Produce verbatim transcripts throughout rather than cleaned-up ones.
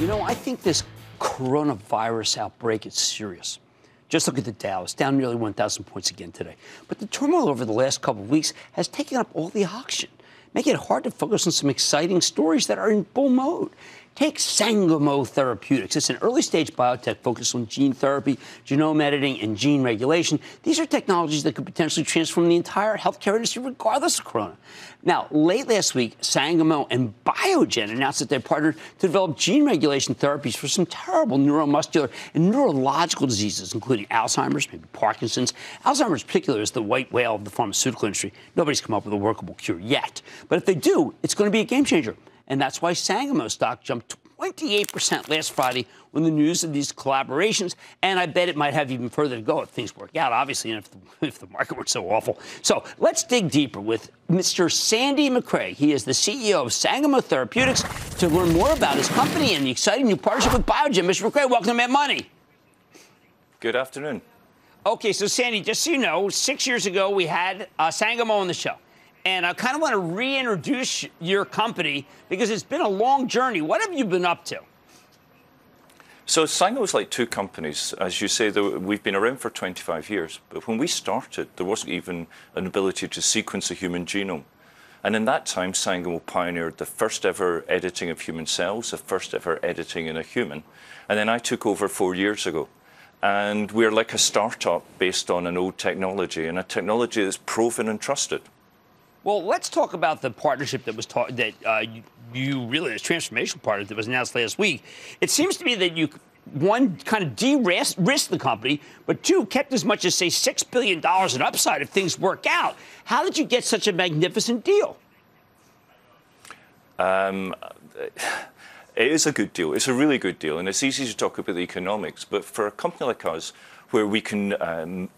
You know, I think this coronavirus outbreak is serious. Just look at the Dow. It's down nearly one thousand points again today. But the turmoil over the last couple of weeks has taken up all the oxygen, making it hard to focus on some exciting stories that are in bull mode. Take Sangamo Therapeutics. It's an early-stage biotech focused on gene therapy, genome editing, and gene regulation. These are technologies that could potentially transform the entire healthcare industry regardless of corona. Now, late last week, Sangamo and Biogen announced that they partnered to develop gene regulation therapies for some terrible neuromuscular and neurological diseases, including Alzheimer's, maybe Parkinson's. Alzheimer's in particular is the white whale of the pharmaceutical industry. Nobody's come up with a workable cure yet. But if they do, it's going to be a game changer. And that's why Sangamo stock jumped twenty-eight percent last Friday on the news of these collaborations. And I bet it might have even further to go if things work out, obviously, and if the, if the market weren't so awful. So let's dig deeper with Mister Sandy Macrae. He is the C E O of Sangamo Therapeutics to learn more about his company and the exciting new partnership with Biogen. Mister Macrae, welcome to Mad Money. Good afternoon. Okay, so Sandy, just so you know, six years ago we had uh, Sangamo on the show. And I kind of want to reintroduce your company because it's been a long journey. What have you been up to? So Sangamo's like two companies. As you say, we've been around for twenty-five years. But when we started, there wasn't even an ability to sequence a human genome. And in that time, Sangamo pioneered the first ever editing of human cells, the first ever editing in a human. And then I took over four years ago. And we're like a startup based on an old technology, and a technology that's proven and trusted. Well, let's talk about the partnership that was ta that uh, you, you really, this transformational partnership that was announced last week. It seems to me that you, one, kind of de-risked the company, but two, kept as much as, say, six billion dollars in upside if things work out. How did you get such a magnificent deal? Um, it is a good deal. It's a really good deal, and it's easy to talk about the economics, but for a company like us, where we can um,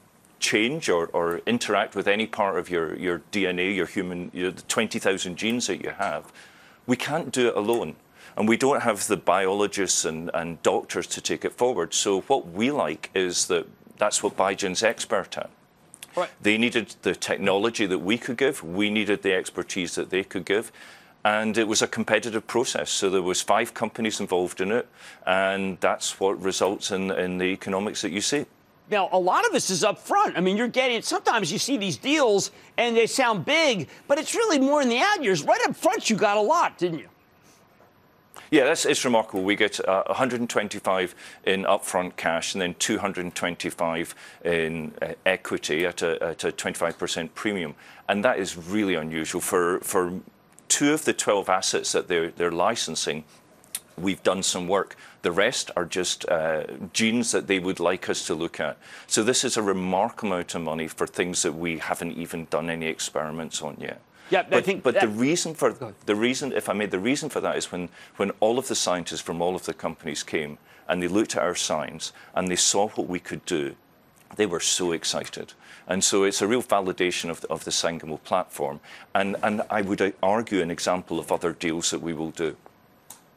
change or, or interact with any part of your, your D N A, your human, your, the twenty thousand genes that you have, we can't do it alone. And we don't have the biologists and, and doctors to take it forward. So what we like is that that's what Biogen's expert at. Right. They needed the technology that we could give. We needed the expertise that they could give. And it was a competitive process. So there was five companies involved in it. And that's what results in, in the economics that you see. Now, a lot of this is up front. I mean, you're getting, sometimes you see these deals and they sound big, but it's really more in the out years. Right up front, you got a lot, didn't you? Yeah, that's, it's remarkable. We get uh, one hundred twenty-five in upfront cash and then two hundred twenty-five in uh, equity at a, at a twenty-five percent premium. And that is really unusual. For, for two of the twelve assets that they're, they're licensing, we've done some work. The rest are just uh, genes that they would like us to look at. So this is a remarkable amount of money for things that we haven't even done any experiments on yet. Yeah, but I think but that... the reason for the reason, if I may, the reason for that is when when all of the scientists from all of the companies came and they looked at our science and they saw what we could do, they were so excited. And so it's a real validation of the, of the Sangamo platform, and and I would argue an example of other deals that we will do.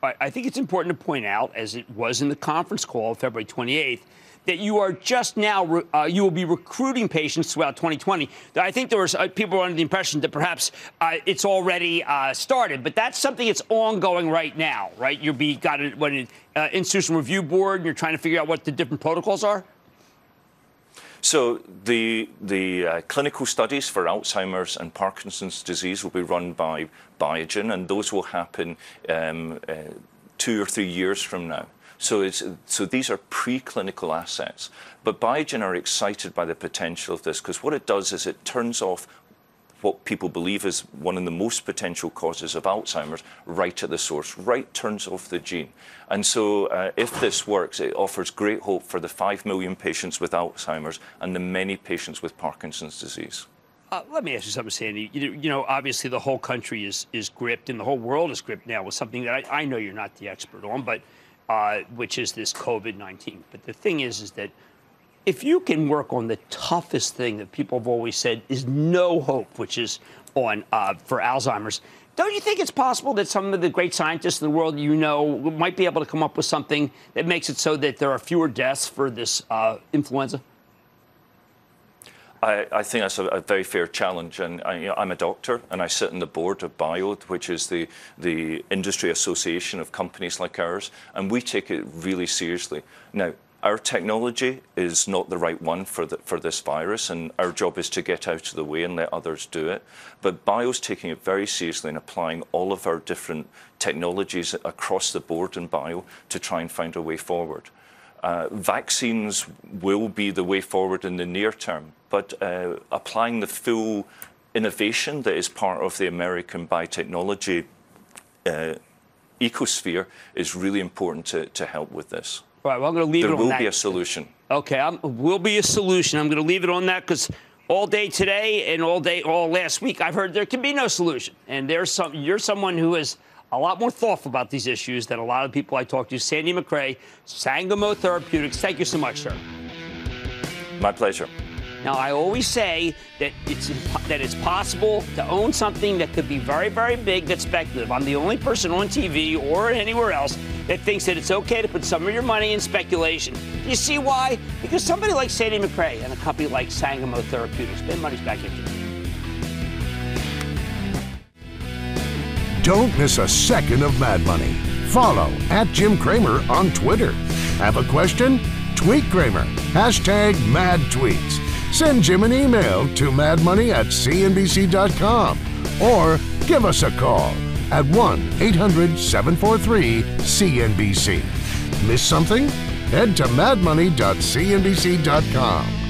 I think it's important to point out, as it was in the conference call February twenty-eighth, that you are just now, uh, you will be recruiting patients throughout twenty twenty. I think there was, uh, people were under the impression that perhaps uh, it's already uh, started, but that's something that's ongoing right now, right? You'll be got a, what, an uh, institutional review board, and you're trying to figure out what the different protocols are? So the, the uh, clinical studies for Alzheimer's and Parkinson's disease will be run by Biogen, and those will happen um, uh, two or three years from now. So, it's, so these are preclinical assets. But Biogen are excited by the potential of this, because what it does is it turns off what people believe is one of the most potential causes of Alzheimer's right at the source, right turns off the gene. And so uh, if this works, it offers great hope for the five million patients with Alzheimer's and the many patients with Parkinson's disease. Uh, let me ask you something, Sandy. You, you know, obviously the whole country is, is gripped, and the whole world is gripped now with something that I, I know you're not the expert on, but uh, which is this COVID nineteen. But the thing is, is that if you can work on the toughest thing that people have always said is no hope, which is on uh, for Alzheimer's, don't you think it's possible that some of the great scientists in the world you know might be able to come up with something that makes it so that there are fewer deaths for this uh, influenza? I, I think that's a, a very fair challenge, and I, you know, I'm a doctor, and I sit on the board of BIO, which is the, the industry association of companies like ours, and we take it really seriously. Now, our technology is not the right one for, the, for this virus, and our job is to get out of the way and let others do it. But BIO's taking it very seriously and applying all of our different technologies across the board in BIO to try and find a way forward. Uh, vaccines will be the way forward in the near term, but uh, applying the full innovation that is part of the American biotechnology uh, ecosphere is really important to, to help with this. All right, well, I'm going to leave there it on that. There will be a solution. Okay, there will be a solution. I'm going to leave it on that because all day today and all day, all last week, I've heard there can be no solution. And there's some, you're someone who is a lot more thoughtful about these issues than a lot of people I talk to. Sandy Macrae, Sangamo Therapeutics, thank you so much, sir. My pleasure. Now, I always say that it's, that it's possible to own something that could be very, very big that's speculative. I'm the only person on T V or anywhere else that thinks that it's okay to put some of your money in speculation. You see why? Because somebody like Sandy Macrae and a company like Sangamo Therapeutics, Ben Money's back into it. Don't miss a second of Mad Money. Follow at Jim Cramer on Twitter. Have a question? Tweet Cramer. Hashtag Mad Tweets. Send Jim an email to mad money at C N B C dot com or give us a call at one eight hundred seven four three C N B C. Miss something? Head to mad money dot C N B C dot com.